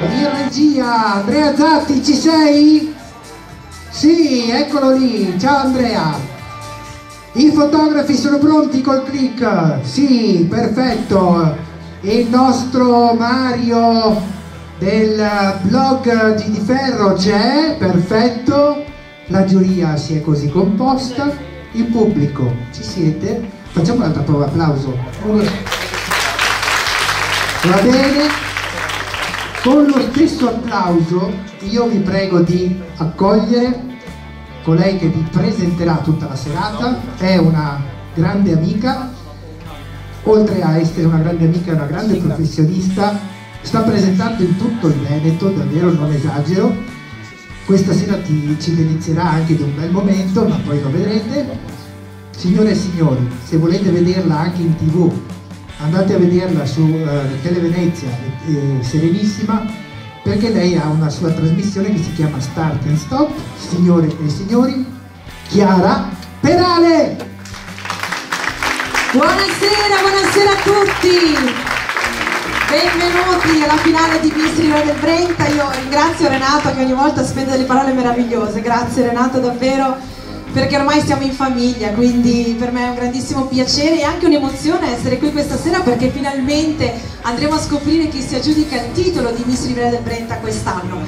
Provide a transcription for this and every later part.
In regia Andrea Zatti, ci sei? Sì, eccolo lì, ciao Andrea. I fotografi sono pronti col click? Sì, perfetto. Il nostro Mario del blog di Ferro c'è, perfetto. La giuria si è così composta. Il pubblico, ci siete? Facciamo un'altra prova, applauso. Va bene. Con lo stesso applauso io vi prego di accogliere colei che vi presenterà tutta la serata. È una grande amica, oltre a essere una grande amica è una grande professionista, sta presentando in tutto il Veneto, davvero non esagero. Questa sera ci delizierà anche di un bel momento, ma poi lo vedrete. Signore e signori, se volete vederla anche in TV, andate a vederla su Tele Venezia, Serenissima, perché lei ha una sua trasmissione che si chiama Start and Stop. Signore e signori, Chiara Perale! Buonasera, buonasera a tutti! Benvenuti alla finale di Miss Riviera del Brenta. Io ringrazio Renato che ogni volta spende delle parole meravigliose. Grazie Renato davvero, perché ormai siamo in famiglia, quindi per me è un grandissimo piacere e anche un'emozione essere qui questa sera, perché finalmente andremo a scoprire chi si aggiudica il titolo di Miss Riviera del Brenta quest'anno.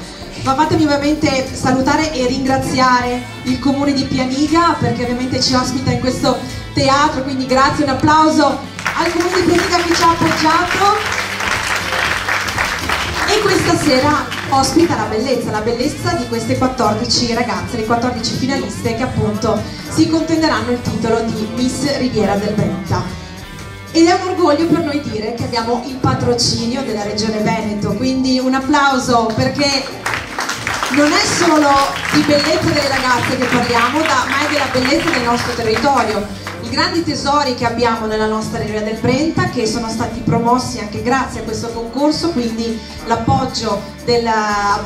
Ma fatemi ovviamente salutare e ringraziare il comune di Pianiga, perché ovviamente ci ospita in questo teatro, quindi grazie, un applauso al comune di Pianiga che ci ha appoggiato. E questa sera ospita la bellezza di queste 14 ragazze, le 14 finaliste che appunto si contenderanno il titolo di Miss Riviera del Brenta. Ed è un orgoglio per noi dire che abbiamo il patrocinio della Regione Veneto, quindi un applauso, perché non è solo di bellezza delle ragazze che parliamo, ma è della bellezza del nostro territorio. I grandi tesori che abbiamo nella nostra Riviera del Brenta, che sono stati promossi anche grazie a questo concorso, quindi l'appoggio della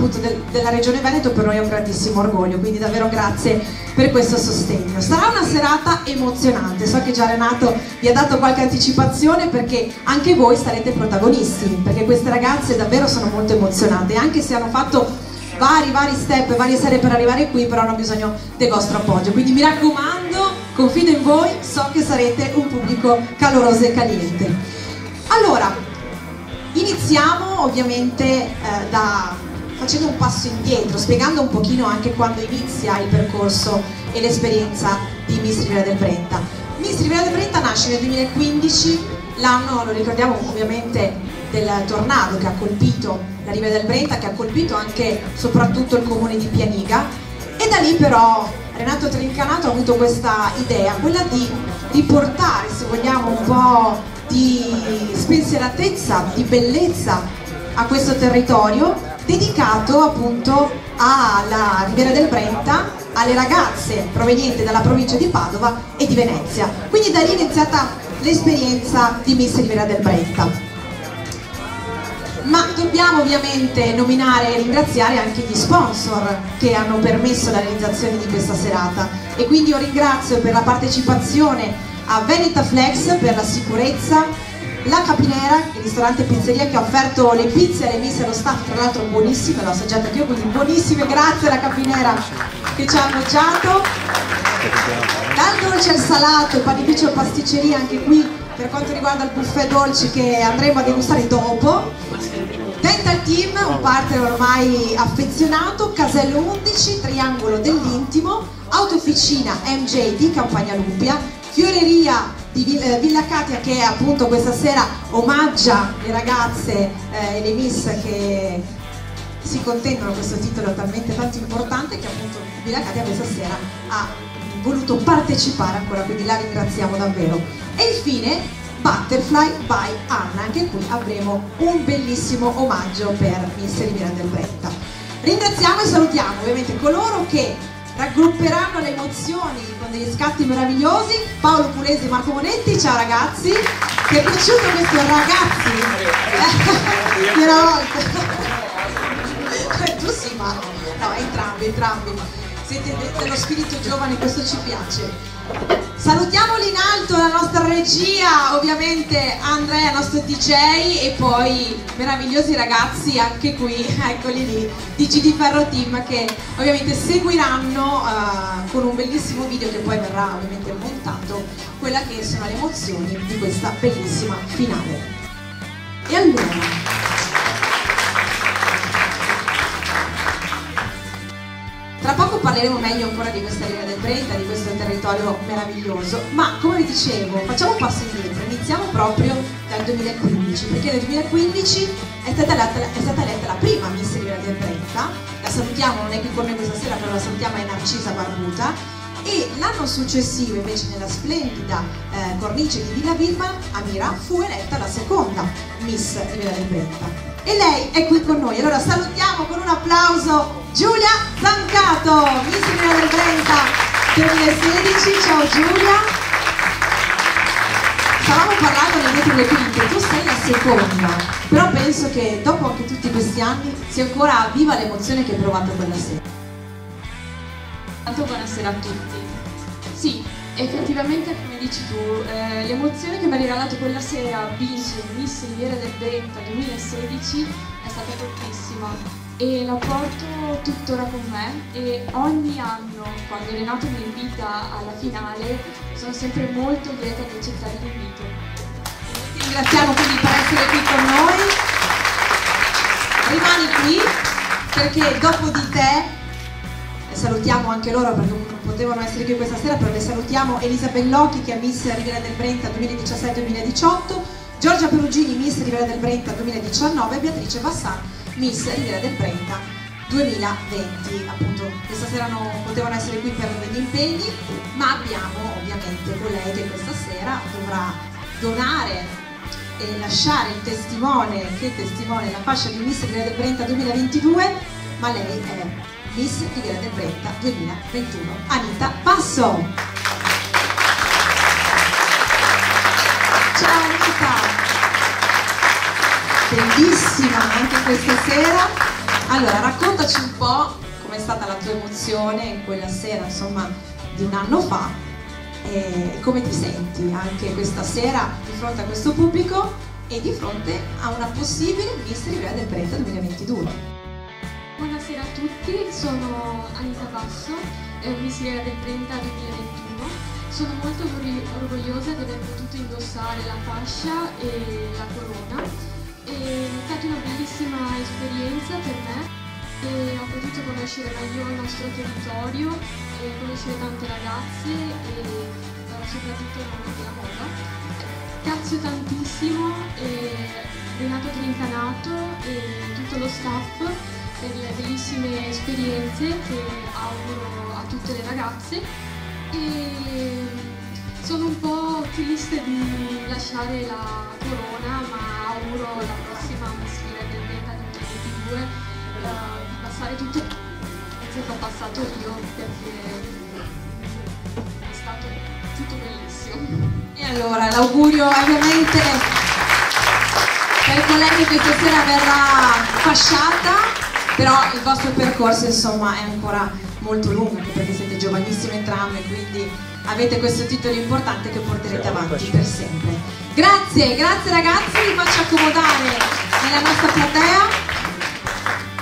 Regione Veneto per noi è un grandissimo orgoglio, quindi davvero grazie per questo sostegno. Sarà una serata emozionante, so che già Renato vi ha dato qualche anticipazione, perché anche voi sarete protagonisti, perché queste ragazze davvero sono molto emozionate, anche se hanno fatto vari step, varie serie per arrivare qui, però hanno bisogno del vostro appoggio, quindi mi raccomando, confido in voi, so che sarete un pubblico caloroso e caliente. Allora, iniziamo ovviamente facendo un passo indietro, spiegando un pochino anche quando inizia il percorso e l'esperienza di Miss Riviera del Brenta. Miss Riviera del Brenta nasce nel 2015, l'anno, lo ricordiamo ovviamente, del tornado che ha colpito la Riviera del Brenta, che ha colpito anche soprattutto il comune di Pianiga, e da lì però Renato Trincanato ha avuto questa idea, quella di riportare, se vogliamo, un po' di spensieratezza, di bellezza a questo territorio, dedicato appunto alla Riviera del Brenta, alle ragazze provenienti dalla provincia di Padova e di Venezia. Quindi da lì è iniziata l'esperienza di Miss Riviera del Brenta. Ma dobbiamo ovviamente nominare e ringraziare anche gli sponsor che hanno permesso la realizzazione di questa serata, e quindi io ringrazio per la partecipazione a Veneta Flex per la sicurezza, la Capinera, il ristorante e pizzeria che ha offerto le pizze alle Miss e allo staff, tra l'altro buonissime, l'ho assaggiata anch'io, quindi buonissime, grazie alla Capinera che ci ha appoggiato, dal dolce al salato, panificio e pasticceria anche qui per quanto riguarda il buffet dolci che andremo a degustare dopo, Dental Team, un partner ormai affezionato, Casello 11, Triangolo dell'Intimo, Autofficina MJ di Campagna Luppia, Fioreria di Villa Catia, che appunto questa sera omaggia le ragazze e le Miss che si contendono questo titolo talmente tanto importante che appunto Villa Catia questa sera ha voluto partecipare ancora, quindi la ringraziamo davvero. E infine Butterfly by Anna, anche qui avremo un bellissimo omaggio per Miss Riviera del Brenta. Ringraziamo e salutiamo ovviamente coloro che raggrupperanno le emozioni con degli scatti meravigliosi, Paolo Pulesi e Marco Monetti, ciao ragazzi, ti è piaciuto questo ragazzi? Una volta. Tu sì, ma no, entrambi. Siete dello spirito giovane, questo ci piace. Salutiamoli in alto la nostra regia, ovviamente Andrea, nostro DJ, e poi meravigliosi ragazzi anche qui, eccoli lì, di GD Ferro Team, che ovviamente seguiranno con un bellissimo video che poi verrà ovviamente montato, quella che sono le emozioni di questa bellissima finale. E allora... Tra poco parleremo meglio ancora di questa Riviera del Brenta, di questo territorio meraviglioso, ma come vi dicevo, facciamo un passo indietro, iniziamo proprio dal 2015, perché nel 2015 è stata eletta la prima Miss Riviera del Brenta, la salutiamo, non è qui con noi questa sera, però la salutiamo, è Narcisa Barbuta, e l'anno successivo invece nella splendida cornice di Villa Amira fu eletta la seconda Miss Riviera del Brenta. E lei è qui con noi, allora salutiamo con un applauso Giulia Zancato, Miss Riviera del Brenta 2016, ciao Giulia. Stavamo parlando nel dietro le quinte, tu sei la seconda, però penso che dopo anche tutti questi anni sia ancora viva l'emozione che hai provato quella sera. Tanto buonasera a tutti. Sì, effettivamente come dici tu, l'emozione che mi ha regalato quella sera vincere Miss Riviera del Brenta 2016 è stata fortissima e la porto tuttora con me, e ogni anno quando Renato mi invita alla finale sono sempre molto lieta di accettare l'invito. Ti ringraziamo quindi per essere qui con noi, rimani qui perché dopo di te salutiamo anche loro, perché non potevano essere qui questa sera, però le salutiamo: Elisa Bellocchi, che è Miss Riviera del Brenta 2017-2018, Giorgia Perugini, Miss Riviera del Brenta 2019, e Beatrice Bassan, Miss Riviera del Brenta 2020. Appunto questa sera non potevano essere qui per degli impegni, ma abbiamo ovviamente colei che questa sera dovrà donare e lasciare il testimone, che testimone, la fascia di Miss Riviera del Brenta 2022, ma lei è Miss Riviera del Brenta 2021, Anita Basso. Ciao Anita, bellissima anche questa sera. Allora, raccontaci un po' com'è stata la tua emozione in quella sera, insomma, di un anno fa, e come ti senti anche questa sera di fronte a questo pubblico e di fronte a una possibile Miss Riviera del Brenta 2022. Buonasera a tutti, sono Anita Basso, Miss Riviera del Brenta 2021. Sono molto orgogliosa di aver potuto indossare la fascia e la corona. È stata una bellissima esperienza per me e ho potuto conoscere meglio il nostro territorio, conoscere tante ragazze e soprattutto la moda. Grazie tantissimo Renato Trincanato e tutto lo staff per le bellissime esperienze che auguro a tutte le ragazze, e sono un po' triste di lasciare la corona, ma auguro la prossima maschera del 2022 di passare tutto quello che ho passato io, perché è stato tutto bellissimo. E allora l'augurio ovviamente per colei che questa sera verrà fasciata. Però il vostro percorso insomma è ancora molto lungo, perché siete giovanissime entrambe, quindi avete questo titolo importante che porterete avanti per sempre. Grazie, grazie ragazzi, vi faccio accomodare nella nostra platea.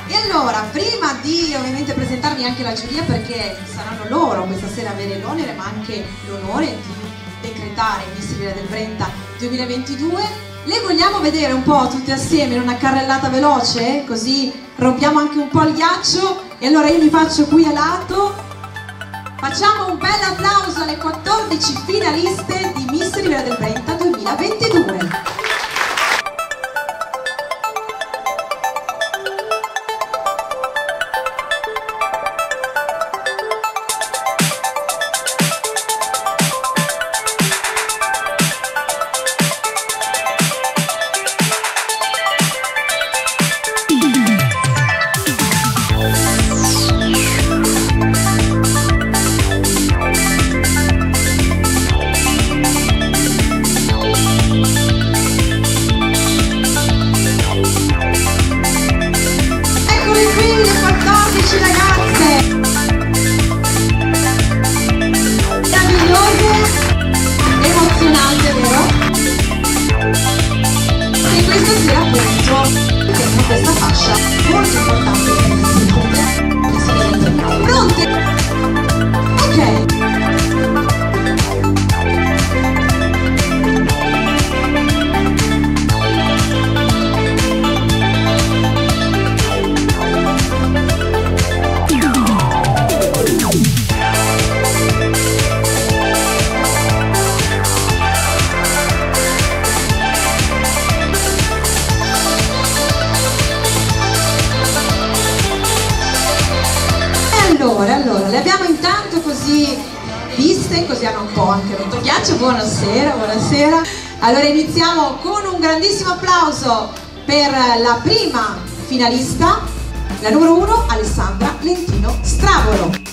E allora, prima di ovviamente presentarvi anche la giuria, perché saranno loro questa sera a avere l'onere ma anche l'onore di decretare Miss Riviera del Brenta 2022, le vogliamo vedere un po' tutte assieme in una carrellata veloce, così rompiamo anche un po' il ghiaccio. E allora io mi faccio qui a lato, facciamo un bel applauso alle 14 finaliste di Miss Riviera del Brenta 2022. Einstein, così hanno un po' anche rotto il ghiaccio. Buonasera, buonasera. Allora iniziamo con un grandissimo applauso per la prima finalista, la numero 1, Alessandra Lentino Stravolo.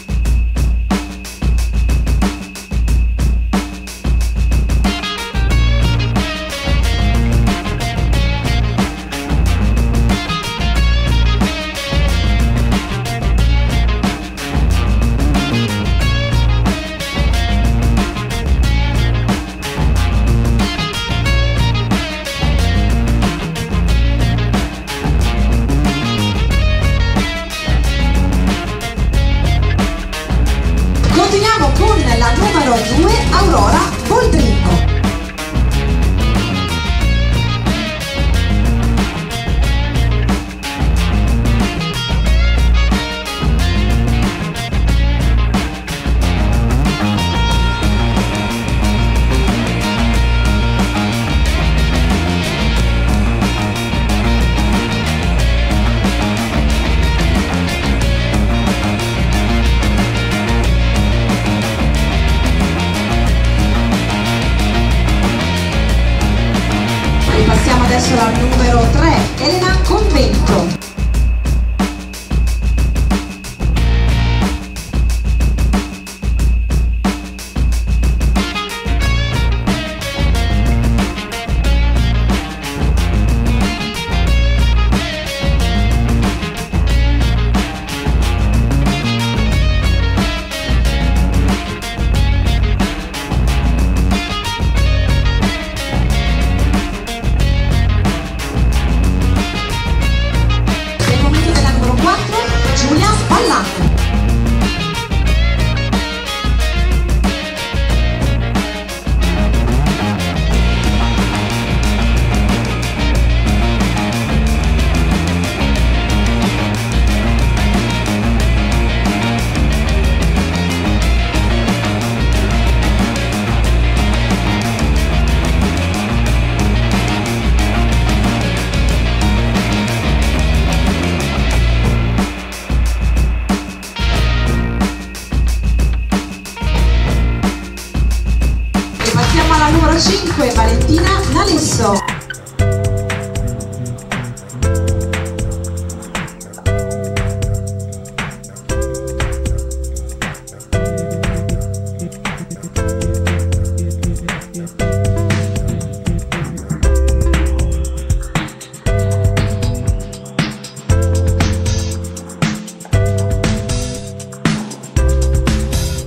Valentina Nalesso.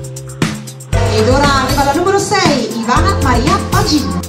Ed ora arriva la numero 6, Ivana Maria Pagini.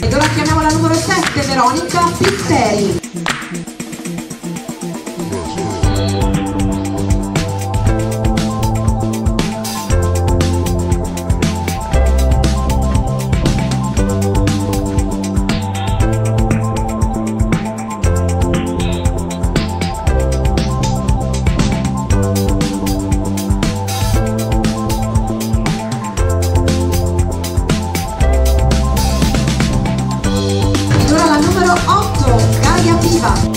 Ed ora chiamiamo la numero 7, Veronica Pitteri. Numero 8, Gaia Piva.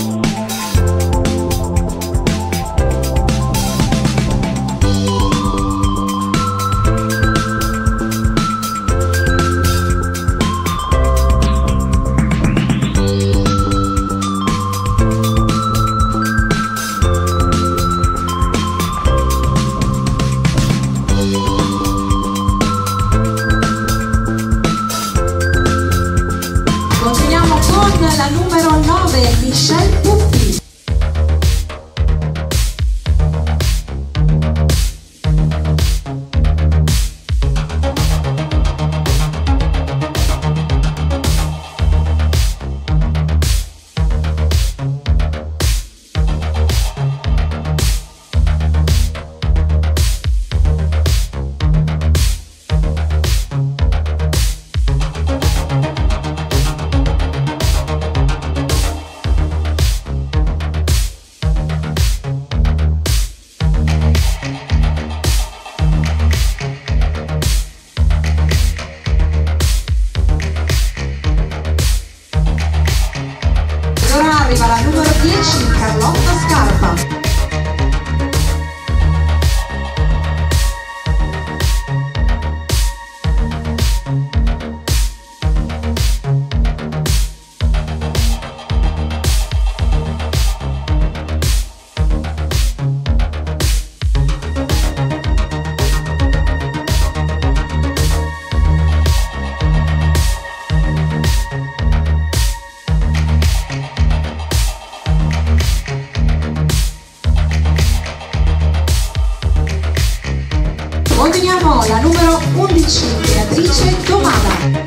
Beatrice Tomana.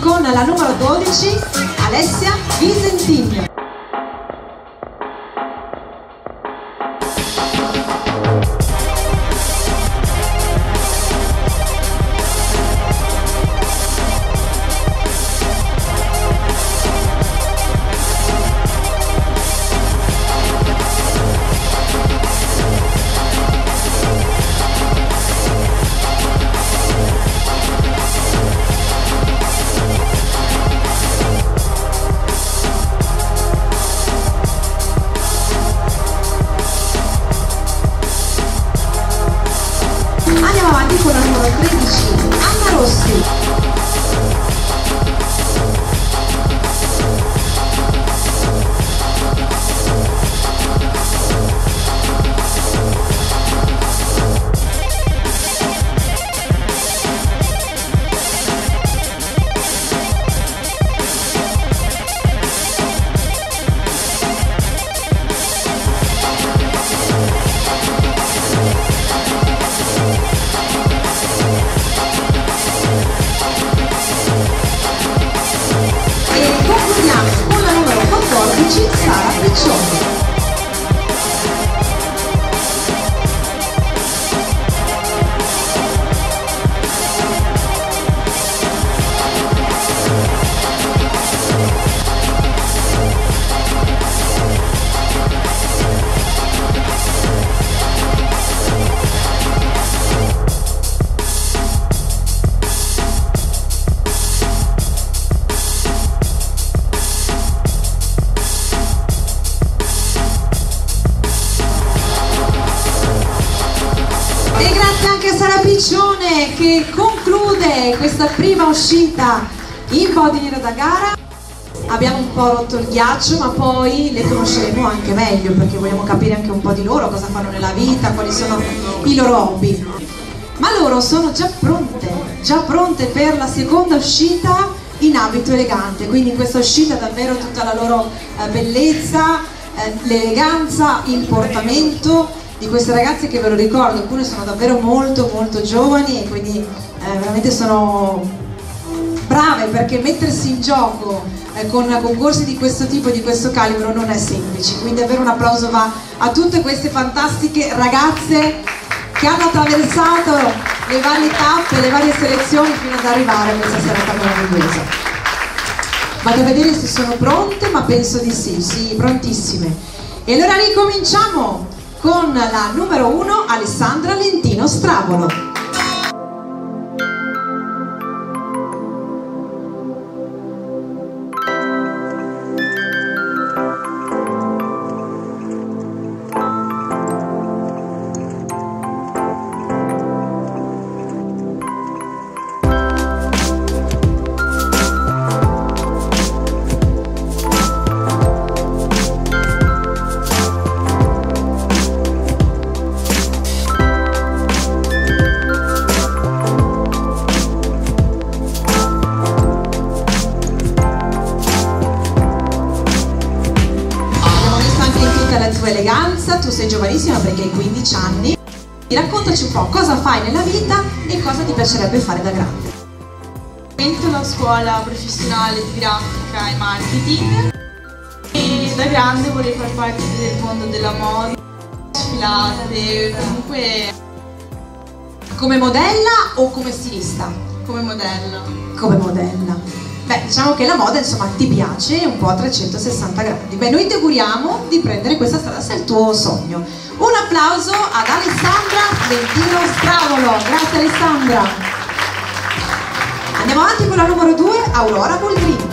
Con la numero 12, Alessia Visentini. Sara Piccione. Che conclude questa prima uscita in body nero da gara. Abbiamo un po' rotto il ghiaccio, ma poi le conosceremo anche meglio, perché vogliamo capire anche un po' di loro, cosa fanno nella vita, quali sono i loro hobby. Ma loro sono già pronte per la seconda uscita in abito elegante, quindi in questa uscita davvero tutta la loro bellezza, l'eleganza, il portamento di queste ragazze, che ve lo ricordo, alcune sono davvero molto giovani e quindi veramente sono brave, perché mettersi in gioco con concorsi di questo tipo e di questo calibro non è semplice, quindi davvero un applauso va a tutte queste fantastiche ragazze che hanno attraversato le varie tappe, le varie selezioni fino ad arrivare a questa serata meravigliosa. Vado a vedere se sono pronte, ma penso di sì, prontissime. E allora ricominciamo con la numero 1, Alessandra Lentino Stravolo. Tu sei giovanissima perché hai 15 anni, raccontaci un po' cosa fai nella vita e cosa ti piacerebbe fare da grande. Frequento la scuola professionale di grafica e marketing e da grande vorrei far parte del mondo della moda, sfilate, comunque. Come modella o come stilista? Come modella. Come modella. Beh, diciamo che la moda, insomma, ti piace un po' a 360 gradi. Beh, noi ti auguriamo di prendere questa strada se è il tuo sogno. Un applauso ad Alessandra Lentino Stravolo. Grazie Alessandra. Andiamo avanti con la numero 2, Aurora Polgrini.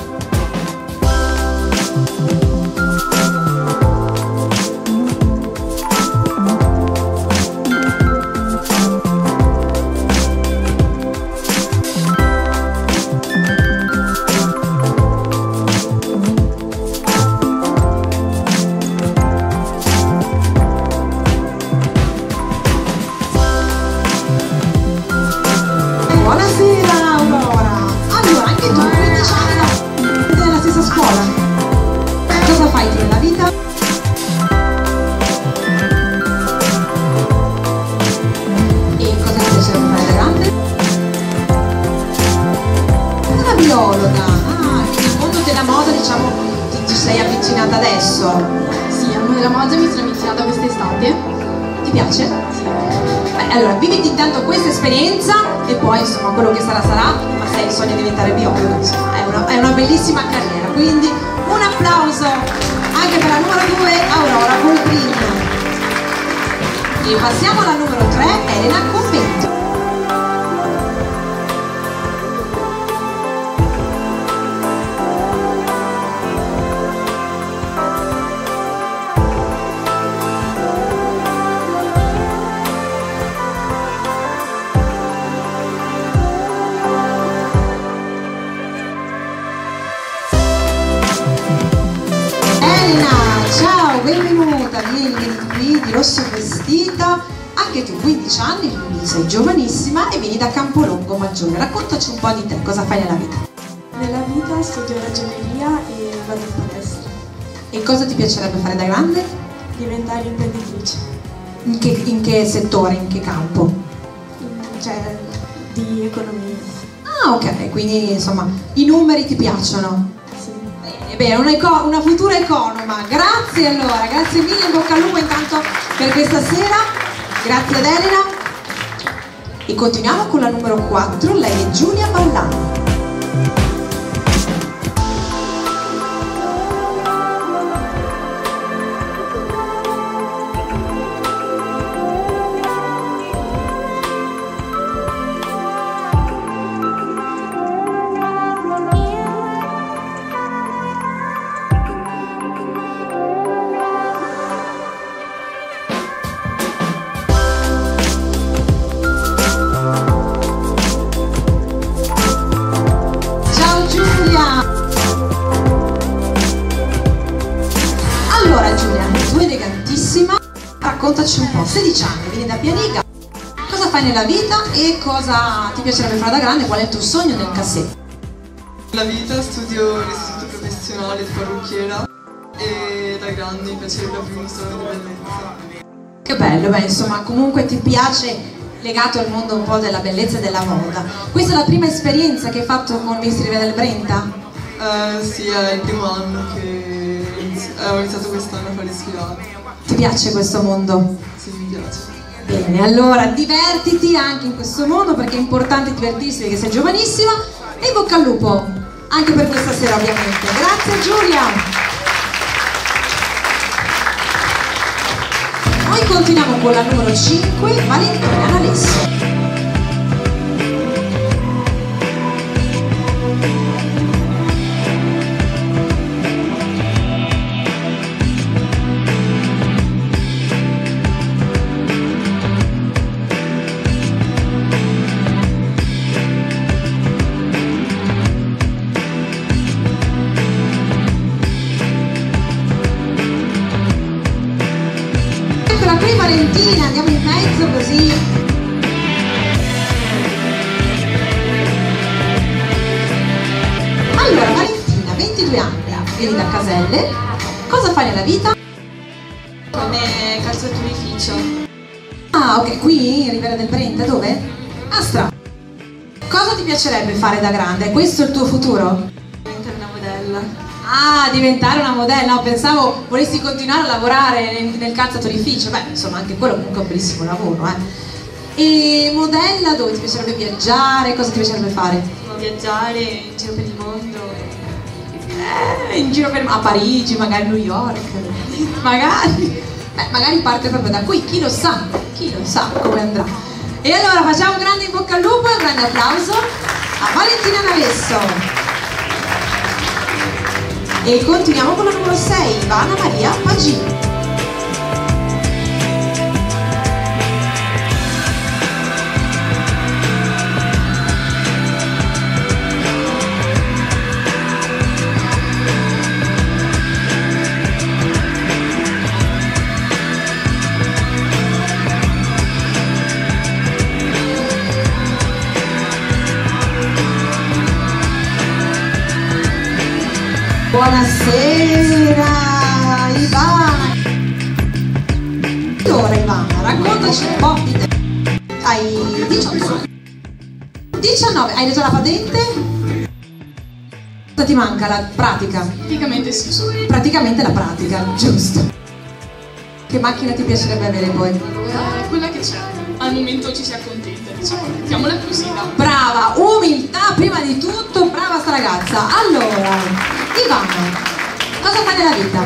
fai nella vita? E cosa ti piacerebbe fare grande? Una biologa, che nel mondo della moda diciamo ti sei avvicinata adesso. Sì, al mondo della moda mi sono avvicinata quest'estate. Ti piace? Sì. Beh, allora viviti intanto questa esperienza e poi insomma quello che sarà sarà, ma se hai il sogno di diventare biologa, insomma, è una bellissima carriera, quindi un applauso anche per la numero 2 Aurora Polgrini. E passiamo alla numero 3 Elena Convento. Benvenuta, vieni qui di rosso vestita, anche tu 15 anni, quindi sei giovanissima e vieni da Campolongo Maggiore. Raccontaci un po' di te, cosa fai nella vita? Nella vita studio ragioneria e vado in palestra. E cosa ti piacerebbe fare da grande? Diventare imprenditrice. In che settore, in che campo? Cioè, di economia. Ah, ok, quindi insomma, i numeri ti piacciono? Bene, una futura economa, grazie allora, grazie mille, in bocca al lupo intanto per questa sera, grazie ad Elena. E continuiamo con la numero 4, lei è Giulia Ballano. Nella vita e cosa ti piacerebbe fare da grande, qual è il tuo sogno nel cassetto? Nella vita studio l'istituto professionale di parrucchiera e da grande mi piacerebbe aprire un salone di bellezza. Che bello, beh insomma comunque ti piace legato al mondo un po' della bellezza e della moda. Questa è la prima esperienza che hai fatto con Miss Riviera del Brenta? Sì, è il primo anno che ho iniziato quest'anno a fare sfilate. Ti piace questo mondo? Sì, mi piace. Bene, allora divertiti anche in questo mondo perché è importante divertirsi perché sei giovanissima e in bocca al lupo anche per questa sera ovviamente. Grazie Giulia! Noi continuiamo con la numero 5, Valentina Nalesso. Andiamo in mezzo così. Allora Valentina, 22 anni, vieni da Caselle, cosa fai nella vita? Come calzaturificio. Ah ok, qui in Riviera del Brenta, dove? Astra. Cosa ti piacerebbe fare da grande? Questo è il tuo futuro? Diventare una modella. Ah, diventare una modella, no, pensavo volessi continuare a lavorare nel calzaturificio, beh insomma anche quello comunque è un bellissimo lavoro, E modella dove ti piacerebbe viaggiare, cosa ti piacerebbe fare? Viaggiare in giro per il mondo, a Parigi, magari New York, magari parte proprio da qui, chi lo sa come andrà. E allora facciamo un grande in bocca al lupo e un grande applauso a Valentina Nalesso. E continuiamo con la numero 6, Ivana Maria Pagini. Buonasera! raccontaci un po'. Hai 18. 19, hai reso la patente? Ti manca la pratica? Praticamente sì. Praticamente la pratica, giusto. Che macchina ti piacerebbe avere poi? Quella che c'è. Al momento ci si accontenta, diciamo. Mettiamola così. Brava, umiltà prima di tutto, brava sta ragazza. Allora, Ivana, cosa fai nella vita?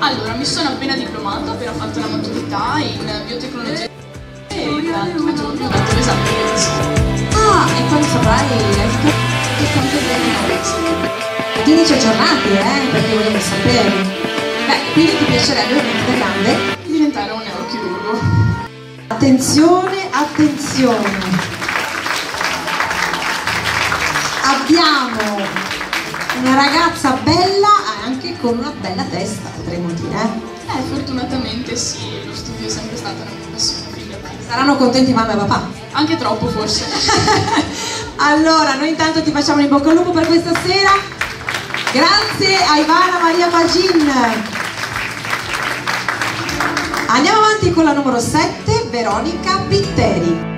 Allora, mi sono appena diplomata, ho appena fatto la maturità in biotecnologia e tra due giorni ho dato l'esame di medicina. Ah, e quando saprai? Ti dice aggiornati, perché vogliamo sapere. Beh, quindi ti piacerebbe ovviamente grande diventare un neurochirurgo. Attenzione, attenzione. Abbiamo una ragazza bella anche con una bella testa, potremmo dire. Fortunatamente sì, lo studio è sempre stata una mia passione. Saranno contenti mamma e papà? Anche troppo forse. Allora, noi intanto ti facciamo in bocca al lupo per questa sera. Grazie a Ivana Maria Pagini. Andiamo avanti con la numero 7, Veronica Pitteri.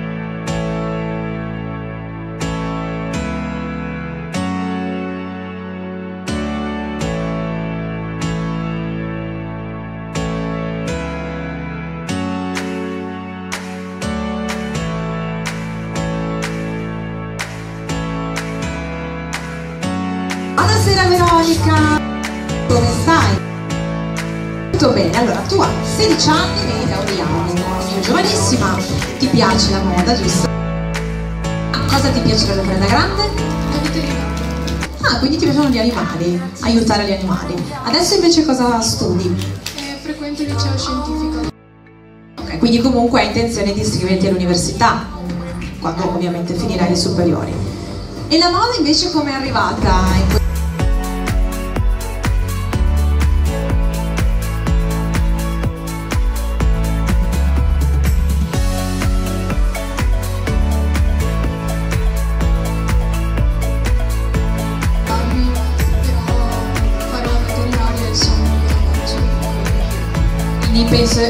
Come stai? Tutto bene, allora tu hai 16 anni, vieni da Oriano, sei giovanissima, ti piace la moda, giusto? Cosa ti piacerebbe fare da grande? La veterinaria. Ah, quindi ti piacciono gli animali, aiutare gli animali. Adesso invece cosa studi? Frequento il liceo scientifico. Ok, quindi comunque hai intenzione di iscriverti all'università, quando ovviamente finirai le superiori. E la moda invece come è arrivata in questo?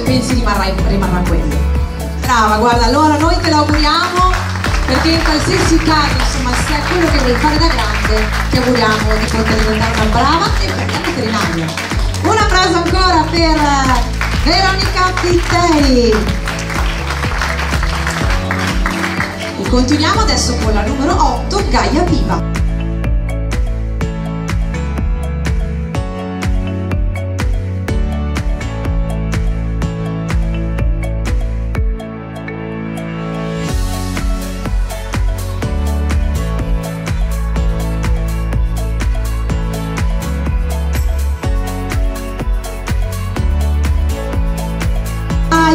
Pensi rimarrà quello. Brava, guarda, allora noi te lo auguriamo, perché in qualsiasi caso, insomma, se è quello che vuoi fare da grande, ti auguriamo di poter diventare una brava e una veterinaria. Un applauso ancora per Veronica Pitteri. E continuiamo adesso con la numero 8, Gaia Piva.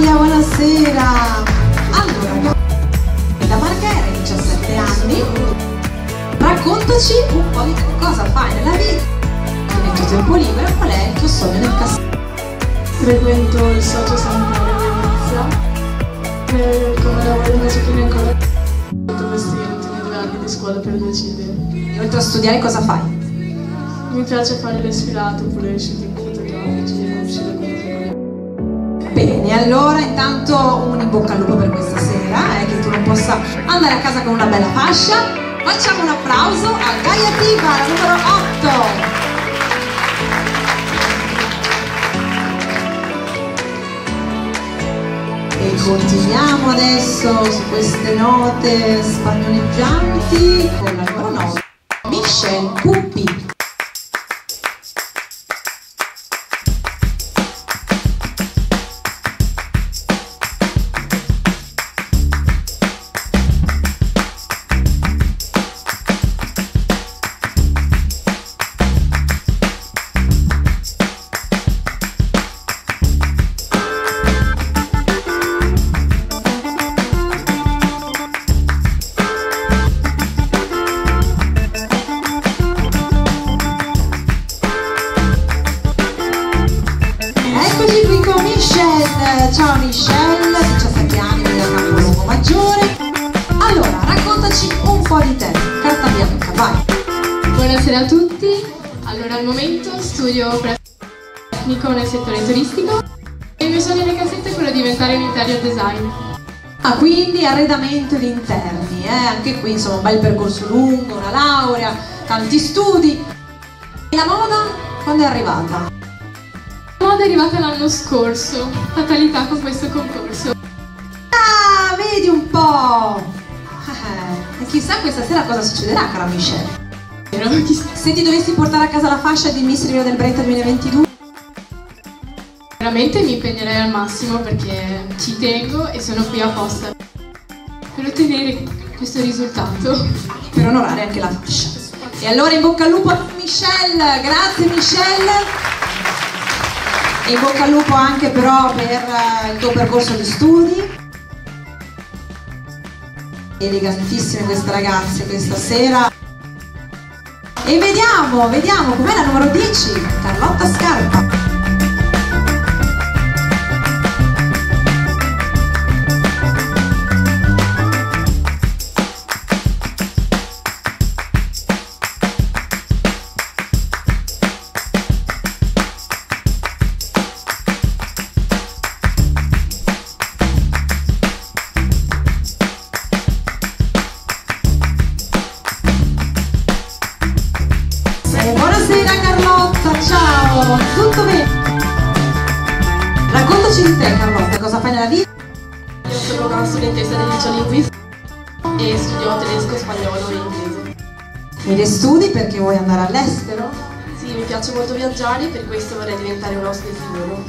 Buonasera! Allora, la Marca era 17 anni, raccontaci un po' di cosa fai nella vita, nel tuo tempo libero, qual è il tuo sogno nel castello. Frequento il socio San Paolo di Venezia, come lavoro in una disciplina ancora dovresti ottenere 2 anni di scuola per decidere. Oltre a studiare cosa fai? Mi piace fare le sfilate oppure le scelte fotografiche, uscire con le persone. Bene, allora intanto un in bocca al lupo per questa sera, che tu non possa andare a casa con una bella fascia. Facciamo un applauso a Gaia Piva, la numero 8. E continuiamo adesso su queste note spagnoleggianti con la numero 9, Michelle Cuppini. Ciao Michelle, 17 anni, da Luogo Maggiore. Allora, raccontaci un po' di te, carta bianca, vai. Buonasera a tutti, allora al momento studio tecnico nel settore turistico e mi passione delle casette è quella di diventare un interior design. Ah, quindi arredamento di interni, anche qui insomma un bel percorso lungo, una laurea, tanti studi. E la moda quando è arrivata? La moda è arrivata l'anno scorso, fatalità con questo concorso. Ah, vedi un po'! E chissà questa sera cosa succederà, cara Michelle. Se ti dovessi portare a casa la fascia di Miss Riviera del Brenta 2022? Veramente mi impegnerei al massimo perché ci tengo e sono qui apposta per ottenere questo risultato, per onorare anche la fascia. E allora in bocca al lupo a Michelle, grazie Michelle. E in bocca al lupo anche però per il tuo percorso di studi. Elegantissime queste ragazze questa sera. E vediamo com'è la numero 10, Carlotta Scarpa. Raccontaci di te, Carlotta, cosa fai nella vita? Io sono una studentessa del liceo linguistico e studio tedesco, spagnolo e inglese. E le studi perché vuoi andare all'estero? Sì, mi piace molto viaggiare, per questo vorrei diventare un hostess di volo.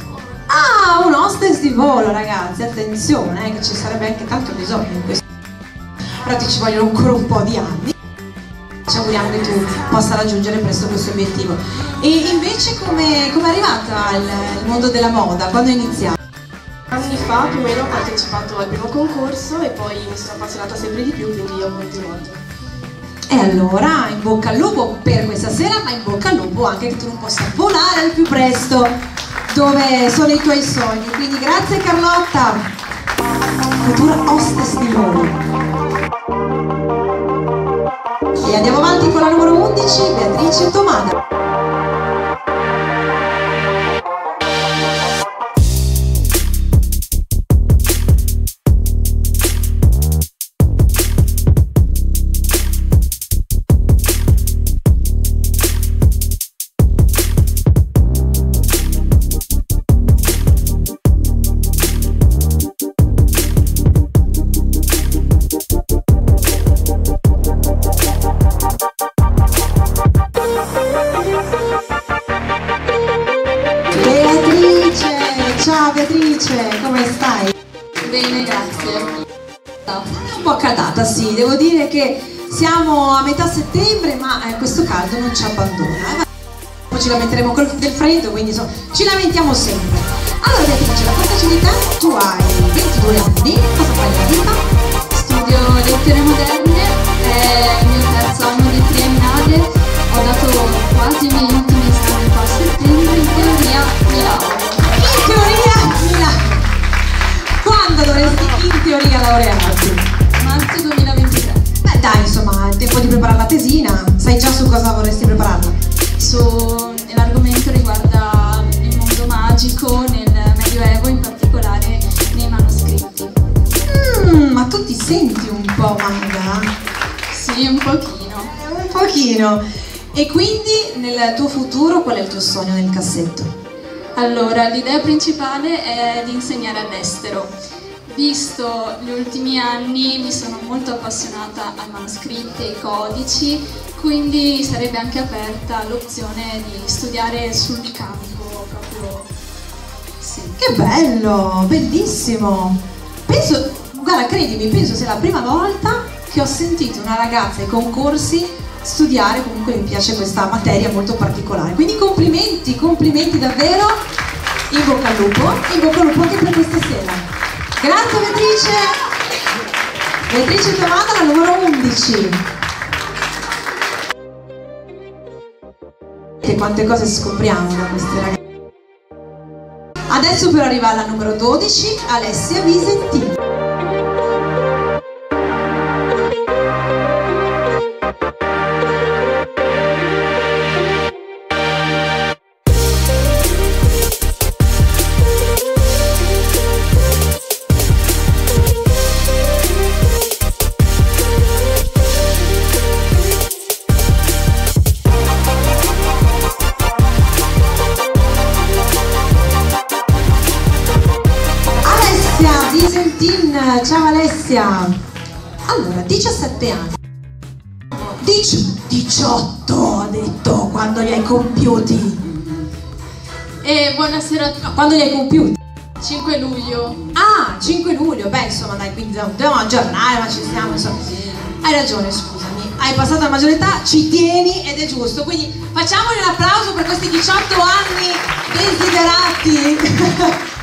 Ah, un hostess di volo, ragazzi, attenzione, che ci sarebbe anche tanto bisogno in questo. Però ti ci vogliono ancora un po' di anni. Ci auguriamo che tu possa raggiungere presto questo obiettivo. E invece come è arrivata al mondo della moda? Quando è iniziata? Anni fa più o meno ho partecipato al primo concorso e poi mi sono appassionata sempre di più, quindi ho continuato. E allora in bocca al lupo per questa sera, ma in bocca al lupo anche che tu non possa volare al più presto dove sono i tuoi sogni. Quindi grazie Carlotta, futura hostess di volo. E andiamo avanti con la numero 11, Beatrice Tomana. Sì, devo dire che siamo a metà settembre, ma questo caldo non ci abbandona. Poi ci lamenteremo del freddo, quindi insomma, ci lamentiamo sempre. Allora Beatrice, raccontaci di te, tu hai 22 anni, cosa fai nella vita? Studio lettere moderne, è il mio terzo anno di triennale, ho dato quasi i miei ultimi esami qua a settembre, in teoria mi laureo. In teoria mi laureo! Quando dovresti in teoria laurearti? Marzo 2023. Beh dai, insomma, è tempo di preparare la tesina. Sai già su cosa vorresti prepararla? L'argomento riguarda il mondo magico nel Medioevo, in particolare nei manoscritti. Ma tu ti senti un po' maga? Sì, un pochino. Un pochino. E quindi nel tuo futuro qual è il tuo sogno nel cassetto? Allora, l'idea principale è di insegnare all'estero. Visto gli ultimi anni mi sono molto appassionata ai manoscritti e ai codici, quindi sarebbe anche aperta l'opzione di studiare sul campo proprio. Sì. Che bello, bellissimo! Penso, guarda, credimi, penso sia la prima volta che ho sentito una ragazza ai concorsi studiare, comunque mi piace questa materia molto particolare. Quindi complimenti davvero, in bocca al lupo anche per questa sera. Grazie Beatrice! Beatrice Tomana, la numero 11. E quante cose scopriamo da queste ragazze. Adesso per arrivare alla numero 12, Alessia Visentini. Visentini, ciao Alessia. Allora, 17 anni. 18 ho detto, quando li hai compiuti. E buonasera, no, quando li hai compiuti? 5 luglio. Ah, 5 luglio, beh insomma dai, quindi dobbiamo aggiornare, ma ci siamo insomma. Hai ragione, scusami, hai passato la maggior età, ci tieni ed è giusto, quindi facciamoli un applauso per questi 18 anni desiderati.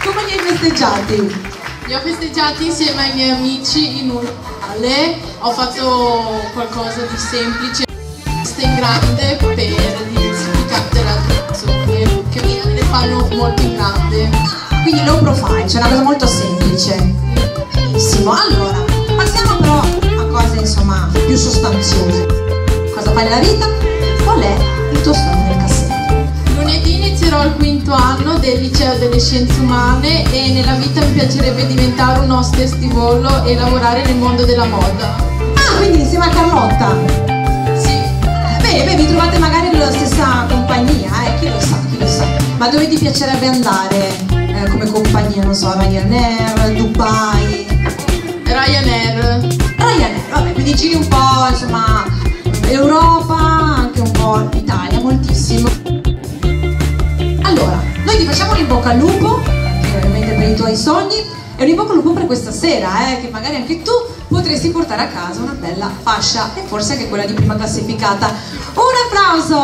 Come li hai festeggiati? Li ho festeggiati insieme ai miei amici in un locale, ho fatto qualcosa di semplice, in grande per diversificare la canzone, che le fanno molto in grande. Quindi low profile, c'è una cosa molto semplice. Benissimo, allora passiamo però a cose insomma più sostanziose. Cosa fai nella vita? Qual è il tuo sogno nel cassetto? Lunedì inizierò il quinto anno del liceo delle scienze umane e nella vita mi piacerebbe diventare un hostess di volo e lavorare nel mondo della moda. Ah, quindi insieme a Carlotta? Beh, vi trovate magari nella stessa compagnia, chi lo sa, ma dove ti piacerebbe andare come compagnia? Non so, Ryanair, Dubai? Ryanair, vabbè, quindi giri un po', insomma, Europa, anche un po' Italia, moltissimo. Allora, noi ti facciamo un in bocca al lupo, ovviamente per i tuoi sogni, e un in bocca al lupo per questa sera, che magari anche tu potresti portare a casa una bella fascia e forse anche quella di prima classificata. Un applauso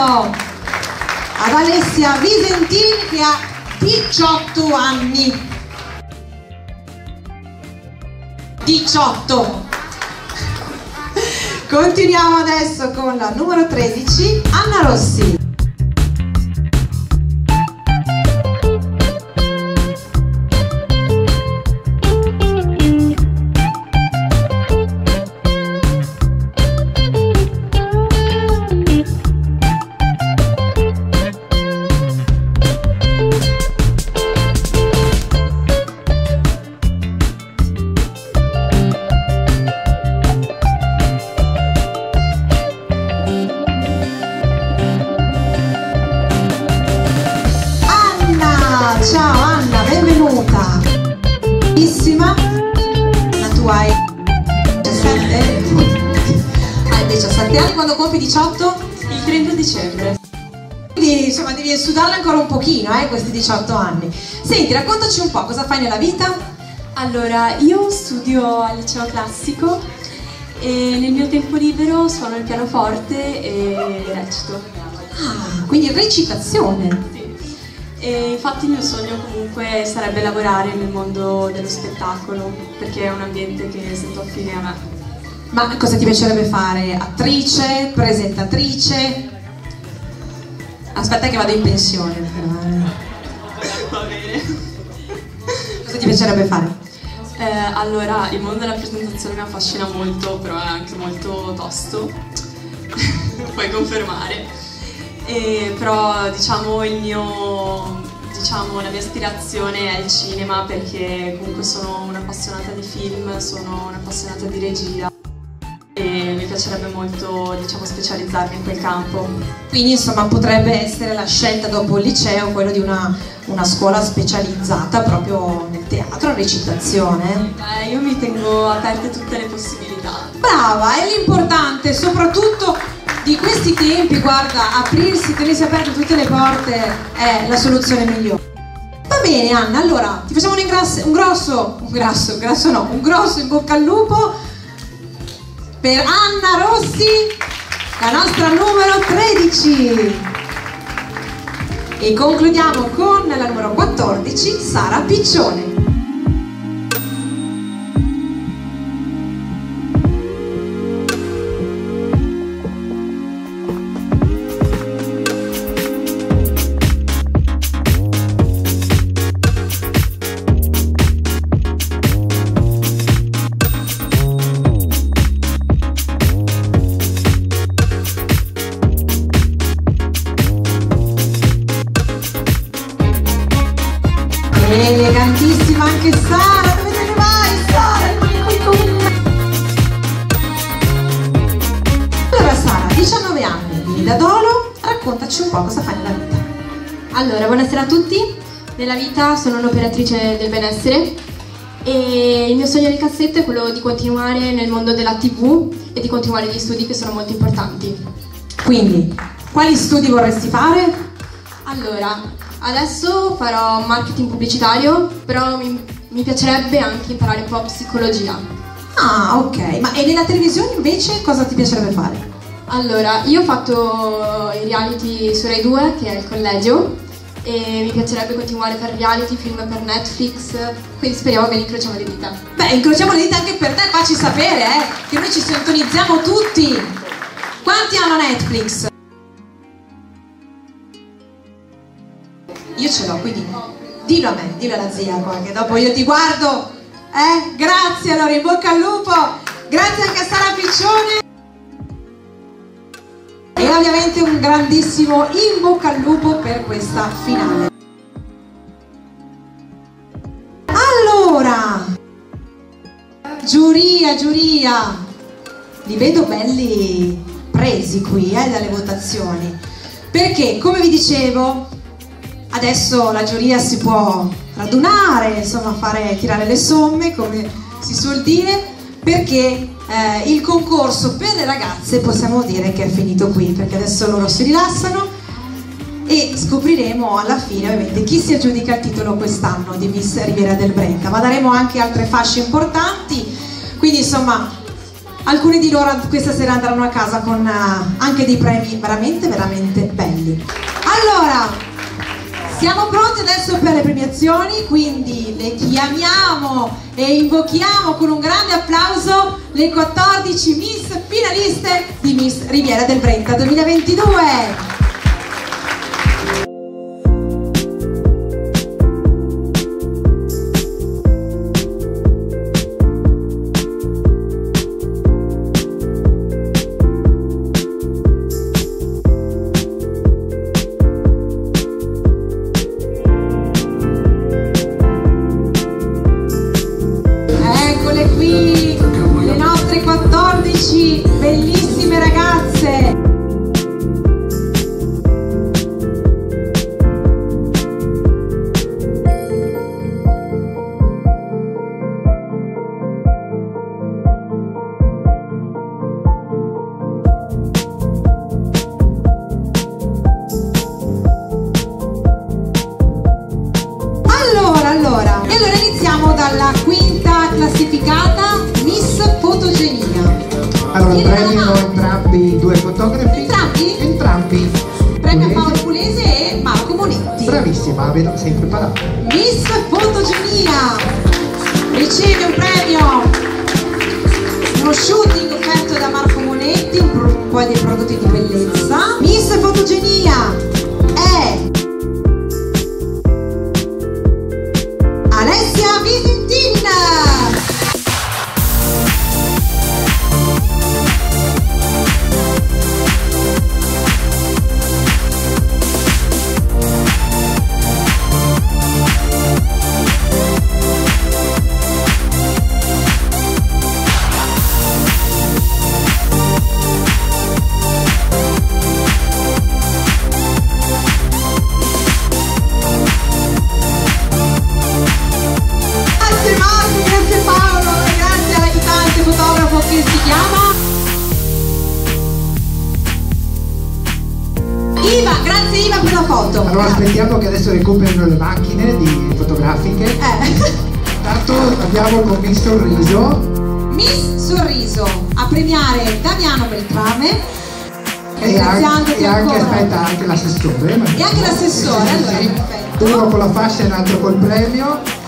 ad Alessia Visentini che ha 18 anni. 18! Continuiamo adesso con la numero 13, Anna Rossi. Devi sudarla ancora un pochino, questi 18 anni. Senti, raccontaci un po', cosa fai nella vita? Allora, io studio al liceo classico e nel mio tempo libero suono il pianoforte e recito. Ah, quindi recitazione? Sì. E infatti il mio sogno comunque sarebbe lavorare nel mondo dello spettacolo, perché è un ambiente che sento affine a me. Ma cosa ti piacerebbe fare? Attrice? Presentatrice? Aspetta che vado in pensione. Va bene. Cosa ti piacerebbe fare? Allora, il mondo della presentazione mi affascina molto, però è anche molto tosto. Puoi confermare. Però diciamo la mia ispirazione è il cinema, perché comunque sono un'appassionata di film, sono un'appassionata di regia. E mi piacerebbe molto, diciamo, specializzarmi in quel campo. Quindi insomma potrebbe essere la scelta dopo il liceo, quello di una scuola specializzata proprio nel teatro, recitazione. Io mi tengo aperte tutte le possibilità. Brava, è l'importante, soprattutto di questi tempi, guarda, aprirsi, tenersi aperte tutte le porte è la soluzione migliore. Va bene Anna, allora ti facciamo un grosso in bocca al lupo per Anna Rossi, la nostra numero 13. E concludiamo con la numero 14, Sara Piccione. Elegantissima anche Sara, dove te ne vai Sara? Allora Sara, 19 anni, quindi da Dolo, raccontaci un po' cosa fai nella vita. Allora, buonasera a tutti, nella vita sono un'operatrice del benessere e il mio sogno nel cassetto è quello di continuare nel mondo della TV e di continuare gli studi che sono molto importanti. Quindi, quali studi vorresti fare? Allora, adesso farò marketing pubblicitario, però mi piacerebbe anche imparare un po' psicologia. Ah, ok. Ma e nella televisione invece cosa ti piacerebbe fare? Allora, io ho fatto i reality su Rai 2, che è il collegio, e mi piacerebbe continuare per reality, film per Netflix, quindi speriamo che li incrociamo le dita. Beh, incrociamo le dita anche per te, facci sapere, che noi ci sintonizziamo tutti. Quanti hanno Netflix? Io ce l'ho, quindi dillo a me, dillo alla zia qua, che dopo io ti guardo. Grazie, allora in bocca al lupo, grazie anche a Sara Piccione. E ovviamente un grandissimo in bocca al lupo per questa finale. Allora, giuria, li vedo belli presi qui dalle votazioni, perché come vi dicevo adesso la giuria si può radunare, insomma fare tirare le somme come si suol dire, perché il concorso per le ragazze possiamo dire che è finito qui, perché adesso loro si rilassano e scopriremo alla fine ovviamente chi si aggiudica il titolo quest'anno di Miss Riviera del Brenta, ma daremo anche altre fasce importanti, quindi insomma alcune di loro questa sera andranno a casa con anche dei premi veramente belli. Allora, siamo pronti adesso per le premiazioni, quindi le chiamiamo e invochiamo con un grande applauso le 14 Miss finaliste di Miss Riviera del Brenta 2022.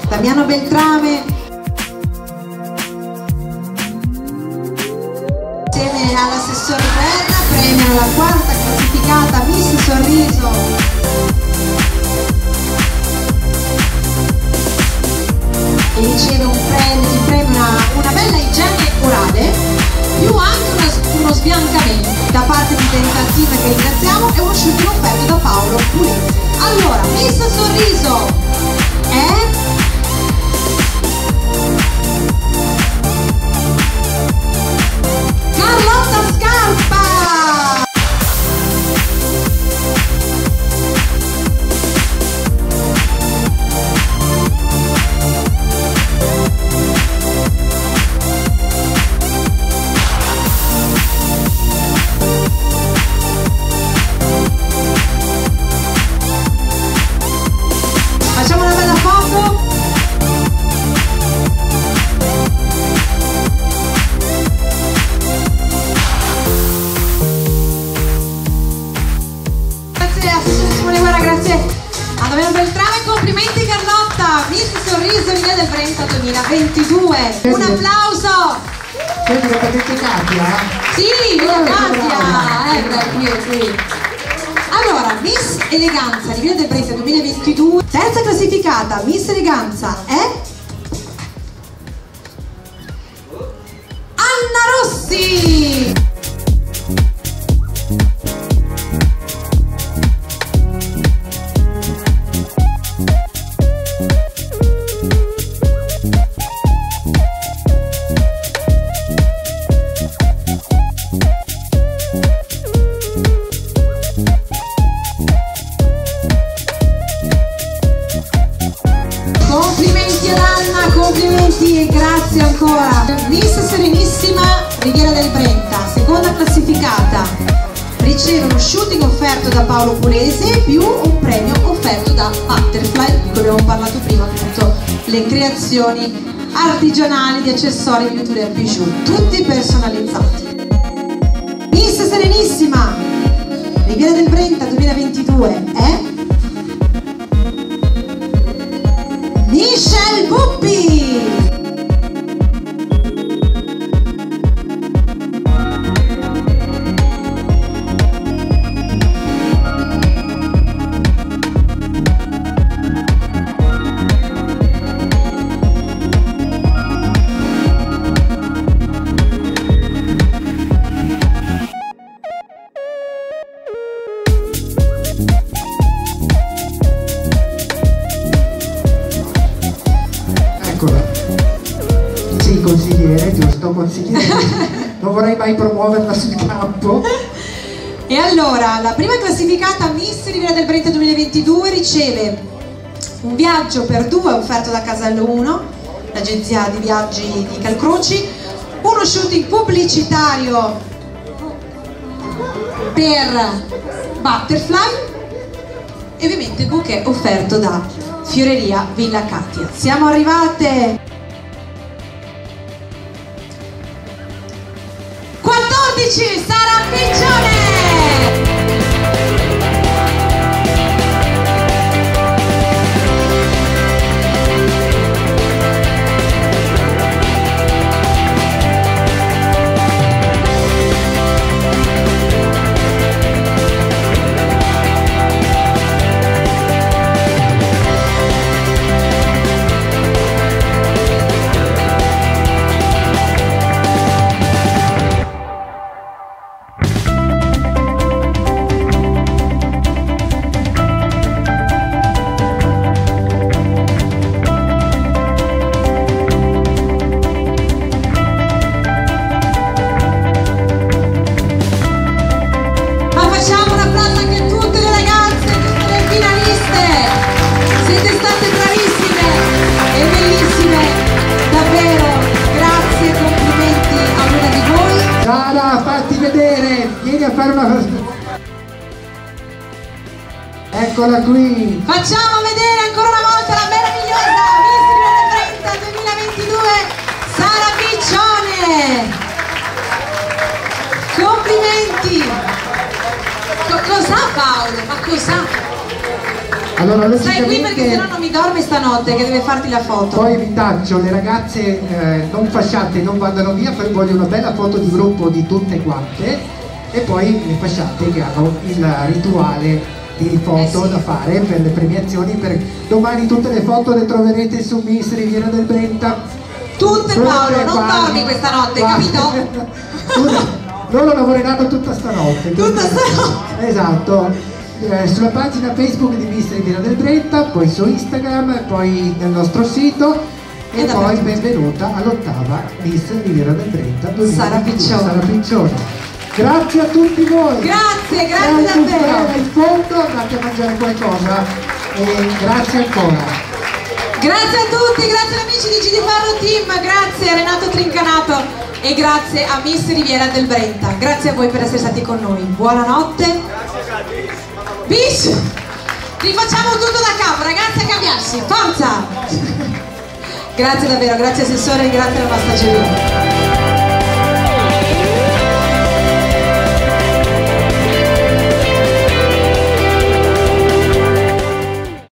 Damiano Beltrame, insieme all'assessore Berna, premiano la quarta classificata Miss Sorriso. E riceve un premio, una bella igiene orale, più anche uno sbiancamento da parte di Tentativa, che ringraziamo, e uno sciolto offerto da Paolo Pulesi. Allora, Miss Sorriso è... Carlotta Scarpa! Riviera del Brenta 2022. Un applauso! Senti, lo capite Katia? Sì, una Katia! Qui è qui. Allora, Miss Eleganza Riviera del Brenta 2022, terza classificata Miss Eleganza è Anna Rossi! Complimenti e grazie ancora. Miss Serenissima Riviera del Brenta, seconda classificata, riceve uno shooting offerto da Paolo Pulesi più un premio offerto da Butterfly, di cui abbiamo parlato prima, appunto le creazioni artigianali di accessori, miniature e bijou, tutti personalizzati. Miss Serenissima Riviera del Brenta 2022 è Michelle Cuppini! Consigliere, giusto? Consigliere, non vorrei mai promuoverla sul campo. E allora, la prima classificata Miss Riviera del Brenta 2022 riceve un viaggio per due offerto da Casello 1, l'agenzia di viaggi di Calcroci, uno shooting pubblicitario per Butterfly e ovviamente il bouquet offerto da Fioreria Villa Catia. Siamo arrivate 14, Sara Piccione. Eccola qui! Facciamo vedere ancora una volta la meravigliosa Miss Riviera del Brenta 2022 Sara Piccione! Complimenti! Cos'ha Paolo? Ma cos'ha? Allora, stai qui perché sennò non mi dorme stanotte che deve farti la foto. Poi vi taccio, le ragazze non fasciate, non vadano via, poi voglio una bella foto di gruppo di tutte quante e poi le fasciate che hanno il rituale di foto da fare per le premiazioni. Per domani tutte le foto le troverete su Miss Riviera del Brenta. Tutte, Paolo, non dormi questa notte, capito? Loro lavoreranno tutta stanotte. Tutta stanotte. Esatto. Sulla pagina Facebook di Miss Riviera del Brenta, poi su Instagram, poi nel nostro sito. E poi benvenuta all'ottava Miss Riviera del Brenta, Sara Piccione. Sara Piccione. Grazie a tutti voi! Grazie, grazie davvero! In fondo andate a mangiare qualcosa e grazie ancora! Grazie a tutti, grazie agli amici di GD Farlo Team, grazie a Renato Trincanato e grazie a Miss Riviera del Brenta. Grazie a voi per essere stati con noi. Buonanotte! Grazie, peace! Rifacciamo tutto da capo, ragazzi, a cambiarsi! Forza! Grazie davvero, grazie Assessore e grazie alla nostra giuria.